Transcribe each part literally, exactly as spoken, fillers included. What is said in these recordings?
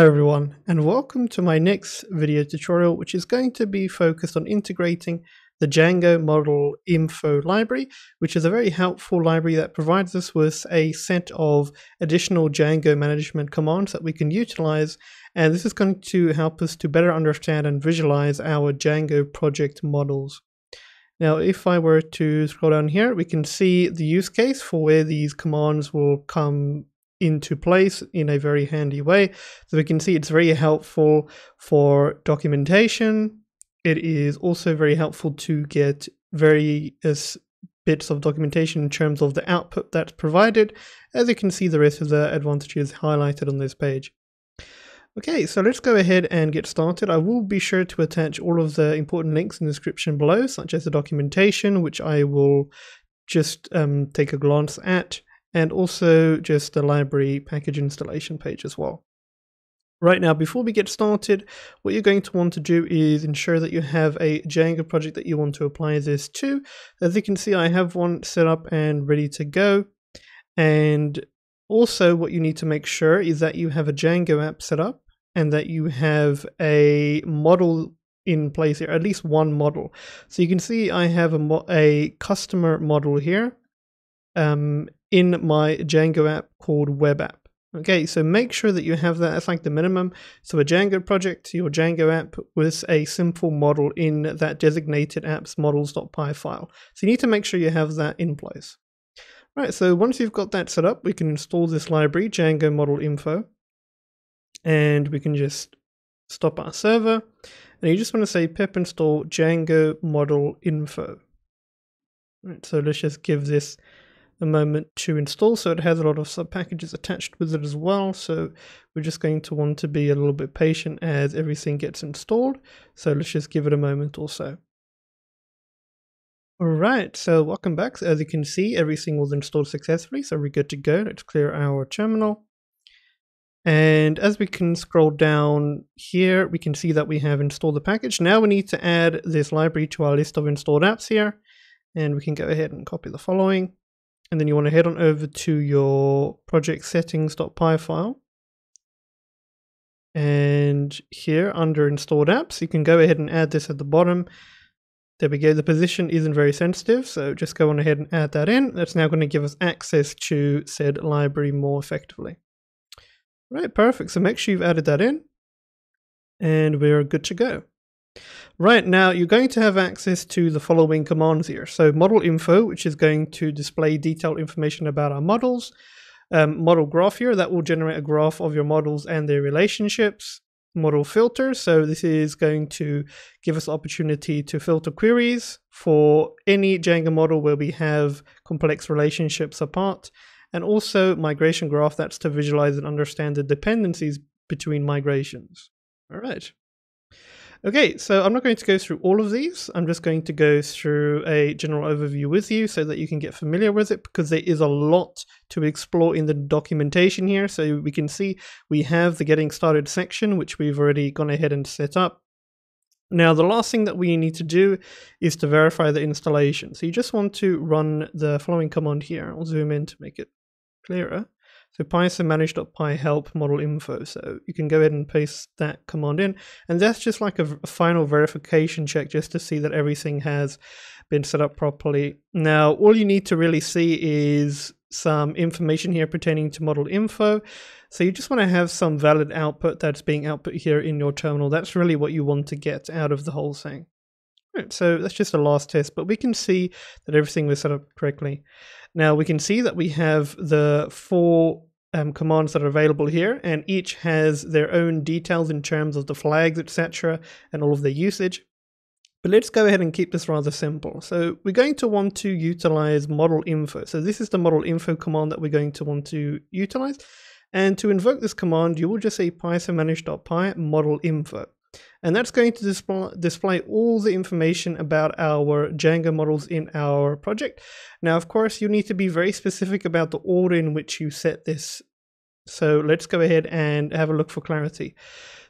Hi everyone, and welcome to my next video tutorial, which is going to be focused on integrating the Django model info library, which is a very helpful library that provides us with a set of additional Django management commands that we can utilize. And this is going to help us to better understand and visualize our Django project models. Now, if I were to scroll down here, we can see the use case for where these commands will come into place in a very handy way. So we can see it's very helpful for documentation. It is also very helpful to get various bits of documentation in terms of the output that's provided. As you can see, the rest of the advantages highlighted on this page. Okay, so let's go ahead and get started. I will be sure to attach all of the important links in the description below, such as the documentation, which I will just um, take a glance at, and also just the library package installation page as well. Right now, before we get started, what you're going to want to do is ensure that you have a Django project that you want to apply this to. As you can see, I have one set up and ready to go. And also what you need to make sure is that you have a Django app set up and that you have a model in place here, at least one model. So you can see I have a, mo a customer model here. Um, in my Django app called web app. Okay, so make sure that you have that. That's like the minimum. So a Django project, your Django app with a simple model in that designated apps models.py file. So you need to make sure you have that in place. All right, so once you've got that set up, we can install this library, Django model info, and we can just stop our server. And you just want to say pip install Django model info. All right, so let's just give this a moment to install. So it has a lot of sub packages attached with it as well, so we're just going to want to be a little bit patient as everything gets installed, so let's just give it a moment or so. All right, so welcome back. So as you can see, everything was installed successfully, so we're good to go. Let's clear our terminal, and as we can scroll down here, we can see that we have installed the package. Now we need to add this library to our list of installed apps here, and we can go ahead and copy the following. And then you want to head on over to your project settings.py file. And here under installed apps, you can go ahead and add this at the bottom. There we go. The position isn't very sensitive, so just go on ahead and add that in. That's now going to give us access to said library more effectively. Right, perfect. So make sure you've added that in, and we're good to go. Right now, you're going to have access to the following commands here. So model info, which is going to display detailed information about our models. Um, model graph here, that will generate a graph of your models and their relationships. Model filter, so this is going to give us the opportunity to filter queries for any Django model where we have complex relationships apart. And also migration graph, that's to visualize and understand the dependencies between migrations. All right. Okay, so I'm not going to go through all of these. I'm just going to go through a general overview with you so that you can get familiar with it, because there is a lot to explore in the documentation here. So we can see we have the getting started section, which we've already gone ahead and set up. Now, the last thing that we need to do is to verify the installation. So you just want to run the following command here. I'll zoom in to make it clearer. So python manage.py help model info. So you can go ahead and paste that command in. And that's just like a, a final verification check just to see that everything has been set up properly. Now, all you need to really see is some information here pertaining to model info. So you just want to have some valid output that's being output here in your terminal. That's really what you want to get out of the whole thing. Right, so that's just a last test, but we can see that everything was set up correctly. Now we can see that we have the four um, commands that are available here, and each has their own details in terms of the flags, et cetera, and all of their usage. But let's go ahead and keep this rather simple. So we're going to want to utilize model info. So this is the model info command that we're going to want to utilize. And to invoke this command, you will just say python manage.py model info. And that's going to display, display all the information about our Django models in our project. Now, of course, you need to be very specific about the order in which you set this. So let's go ahead and have a look for clarity.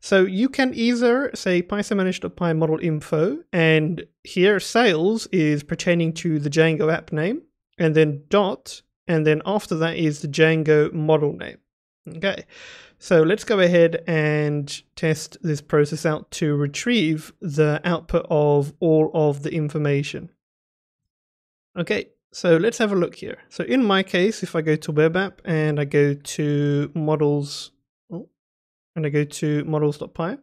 So you can either say python manage.py model info, and here sales is pertaining to the Django app name, and then dot, and then after that is the Django model name. Okay, So let's go ahead and test this process out to retrieve the output of all of the information. Okay, so let's have a look here. So in my case, if I go to web app and I go to models, oh, and I go to models.py,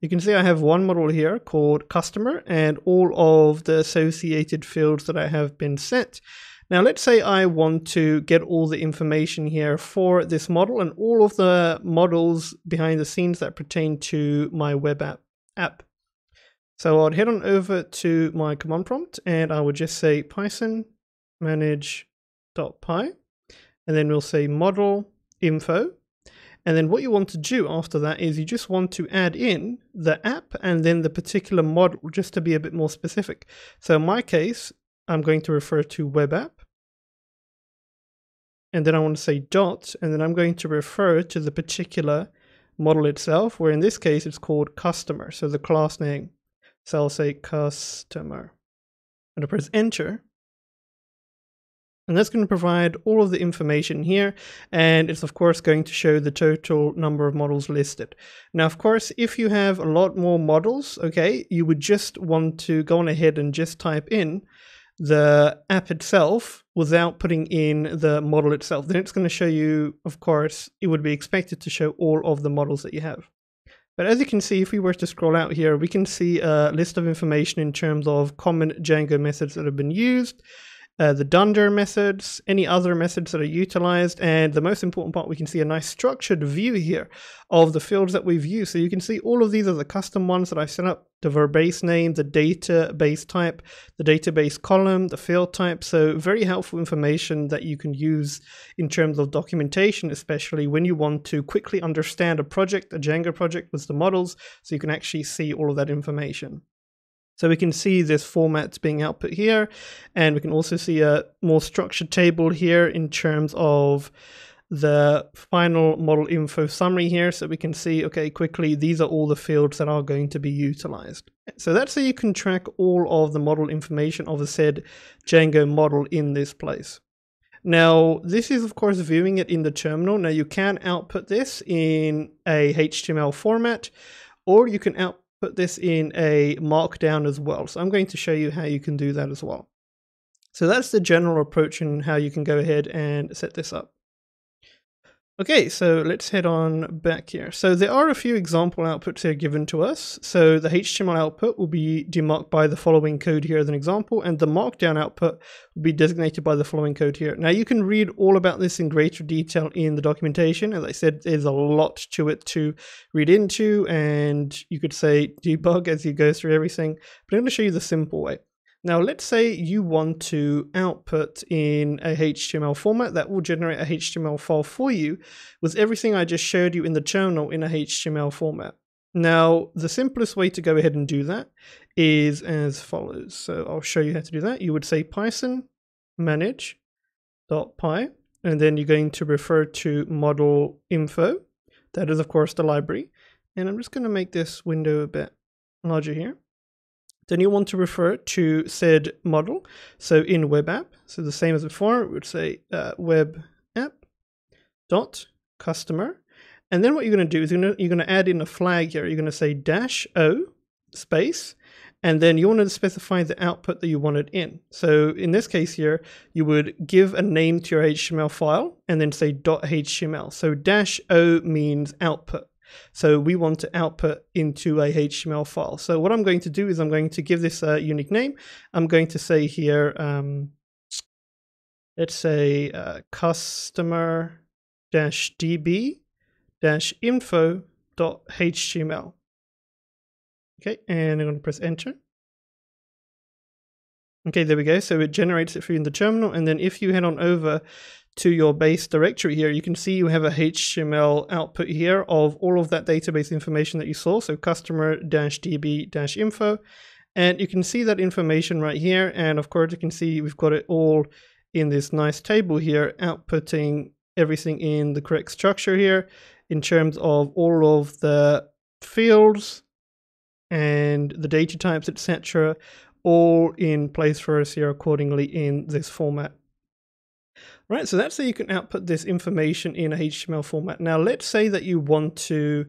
you can see I have one model here called customer and all of the associated fields that I have been set. Now let's say I want to get all the information here for this model and all of the models behind the scenes that pertain to my web app. app. So I'd head on over to my command prompt and I would just say Python manage.py and then we'll say model info. And then what you want to do after that is you just want to add in the app and then the particular model just to be a bit more specific. So in my case, I'm going to refer to web app. And then I want to say dot, and then I'm going to refer to the particular model itself, where in this case, it's called customer. So the class name, so I'll say customer. And I press enter. And that's going to provide all of the information here. And it's of course going to show the total number of models listed. Now, of course, if you have a lot more models, okay, you would just want to go on ahead and just type in the app itself without putting in the model itself. Then it's going to show you, of course, it would be expected to show all of the models that you have. But as you can see, if we were to scroll out here, we can see a list of information in terms of common Django methods that have been used, uh, the dunder methods, any other methods that are utilized, and the most important part, we can see a nice structured view here of the fields that we've used. So you can see all of these are the custom ones that I've set up, the verbase name, the database type, the database column, the field type. So very helpful information that you can use in terms of documentation, especially when you want to quickly understand a project, a Django project with the models, so you can actually see all of that information. So we can see this format being output here, and we can also see a more structured table here in terms of the final model info summary here, so we can see, okay, quickly, these are all the fields that are going to be utilized. So that's how you can track all of the model information of the said Django model in this place. Now, this is of course viewing it in the terminal. Now you can output this in a H T M L format, or you can output this in a markdown as well. So I'm going to show you how you can do that as well. So that's the general approach and how you can go ahead and set this up. Okay, so let's head on back here. So there are a few example outputs here given to us. So the H T M L output will be demarked by the following code here as an example, and the markdown output will be designated by the following code here. Now you can read all about this in greater detail in the documentation. As I said, there's a lot to it to read into, and you could say debug as you go through everything, but I'm going to show you the simple way. Now let's say you want to output in a H T M L format that will generate a H T M L file for you with everything I just showed you in the terminal in a H T M L format. Now the simplest way to go ahead and do that is as follows. So I'll show you how to do that. You would say Python manage.py and then you're going to refer to model info. That is of course the library. And I'm just going to make this window a bit larger here. Then you want to refer to said model. So in web app, so the same as before, we would say uh, web app dot customer. And then what you're going to do is you're going to, you're going to add in a flag here. You're going to say dash O space, and then you want to specify the output that you want it in. So in this case here, you would give a name to your H T M L file and then say dot H T M L. So dash O means output. So we want to output into a H T M L file. So what I'm going to do is I'm going to give this a unique name. I'm going to say here, um, let's say uh, customer-db-info.html. Okay, and I'm going to press enter. Okay, there we go. So it generates it for you in the terminal. And then if you head on over to your base directory here, you can see you have a H T M L output here of all of that database information that you saw. So customer-db-info, and you can see that information right here. And of course you can see we've got it all in this nice table here, outputting everything in the correct structure here in terms of all of the fields and the data types, et cetera, all in place for us here accordingly in this format. Right, so that's how you can output this information in a H T M L format. Now, let's say that you want to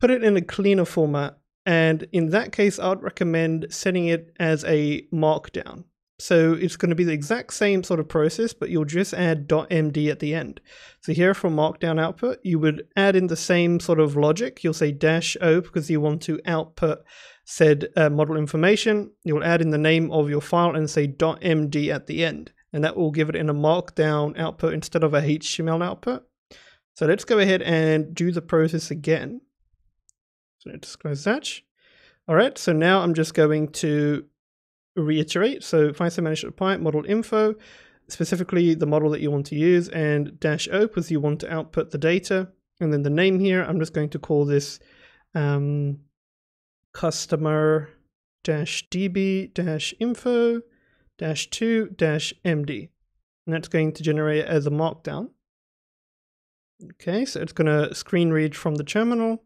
put it in a cleaner format. And in that case, I'd recommend setting it as a markdown. So it's going to be the exact same sort of process, but you'll just add .md at the end. So here for markdown output, you would add in the same sort of logic. You'll say dash o because you want to output said uh, model information. You'll add in the name of your file and say .md at the end. And that will give it in a markdown output instead of a H T M L output. So let's go ahead and do the process again. So let's close that. All right, so now I'm just going to reiterate. So Python manage to apply model info, specifically the model that you want to use, and dash o because you want to output the data. And then the name here, I'm just going to call this um, customer dash db dash info dash two dash md. And that's going to generate as a markdown. Okay, so it's going to screen read from the terminal.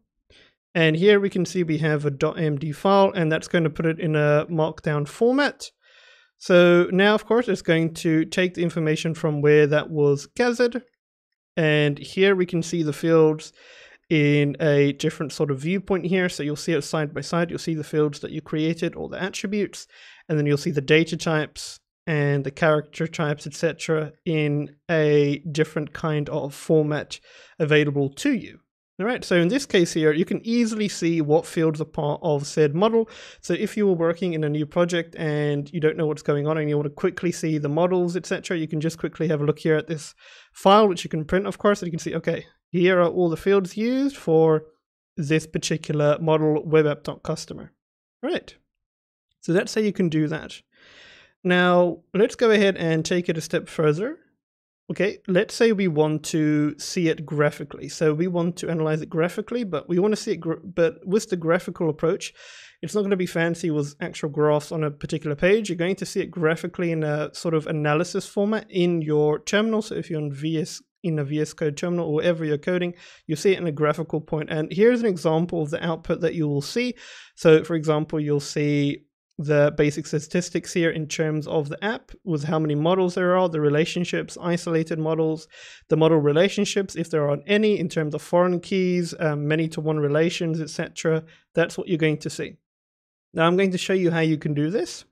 And here we can see we have a .md file, and that's going to put it in a markdown format. So now, of course, it's going to take the information from where that was gathered. And here we can see the fields in a different sort of viewpoint here. So you'll see it side by side. You'll see the fields that you created, all the attributes, and then you'll see the data types and the character types, et cetera, in a different kind of format available to you. All right, so in this case here, you can easily see what fields are part of said model. So if you were working in a new project and you don't know what's going on and you want to quickly see the models, et cetera, you can just quickly have a look here at this file, which you can print, of course, and you can see, okay, here are all the fields used for this particular model web app.customer. All right, so that's how you can do that. Now, let's go ahead and take it a step further. Okay, let's say we want to see it graphically. So we want to analyze it graphically, but we want to see it, gr but with the graphical approach, it's not going to be fancy with actual graphs on a particular page. You're going to see it graphically in a sort of analysis format in your terminal. So if you're on V S, in a V S Code terminal or wherever you're coding, you'll see it in a graphical point. And here's an example of the output that you will see. So for example, you'll see the basic statistics here in terms of the app with how many models there are, the relationships, isolated models, the model relationships, if there are any, in terms of foreign keys, um, many to one relations, et cetera. That's what you're going to see. Now I'm going to show you how you can do this.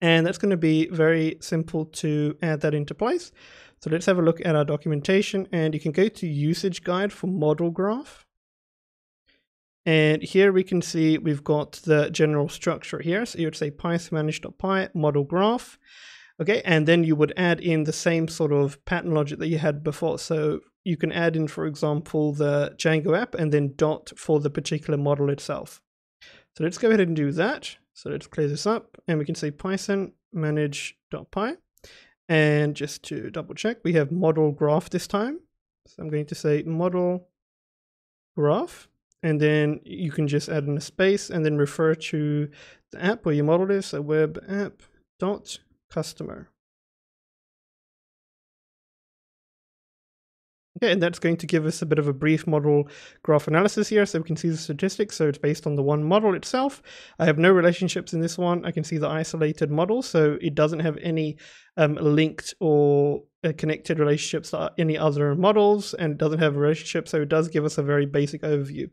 And that's going to be very simple to add that into place. So let's have a look at our documentation, and you can go to usage guide for model graph. And here we can see we've got the general structure here. So you would say Python manage.py model graph. Okay, and then you would add in the same sort of pattern logic that you had before. So you can add in, for example, the Django app and then dot for the particular model itself. So let's go ahead and do that. So let's clear this up, and we can say Python manage.py. And just to double check, we have model graph this time. So I'm going to say model graph. And then you can just add in a space and then refer to the app where your model is, so web app dot customer. Okay, and that's going to give us a bit of a brief model graph analysis here, so we can see the statistics. So it's based on the one model itself. I have no relationships in this one. I can see the isolated model, so it doesn't have any um, linked or uh, connected relationships to any other models, and doesn't have a relationship, so it does give us a very basic overview.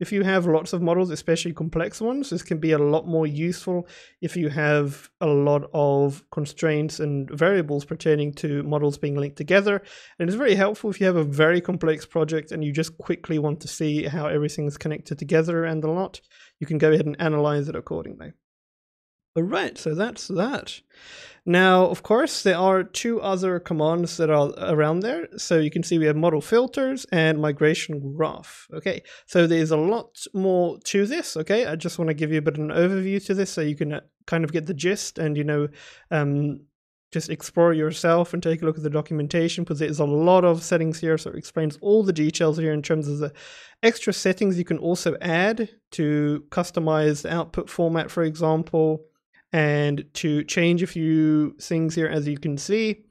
If you have lots of models, especially complex ones, this can be a lot more useful if you have a lot of constraints and variables pertaining to models being linked together. And it's very helpful if you have a very complex project and you just quickly want to see how everything is connected together and the lot. You can go ahead and analyze it accordingly. All right, so that's that. Now, of course, there are two other commands that are around there. So you can see we have model filters and migration graph. Okay, so there's a lot more to this. Okay, I just want to give you a bit of an overview to this so you can kind of get the gist and, you know, um, just explore yourself and take a look at the documentation, because there's a lot of settings here. So it explains all the details here in terms of the extra settings you can also add to customize the output format, for example, and to change a few things here, as you can see.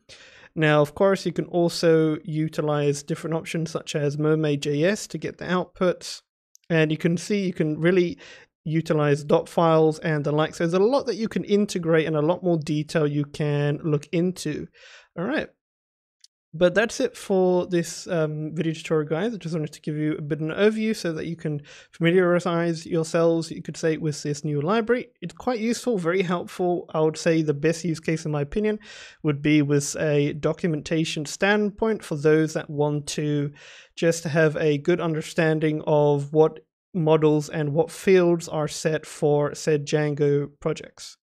Now, of course, you can also utilize different options such as Mermaid dot J S to get the outputs. And you can see you can really utilize dot files and the like. So there's a lot that you can integrate and a lot more detail you can look into. All right. But that's it for this um, video tutorial, guys. I just wanted to give you a bit of an overview so that you can familiarize yourselves, you could say, with this new library. It's quite useful, very helpful. I would say the best use case, in my opinion, would be with a documentation standpoint for those that want to just have a good understanding of what models and what fields are set for said Django projects.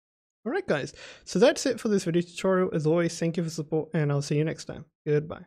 All right, guys, so that's it for this video tutorial. As always, thank you for support, and I'll see you next time. Goodbye.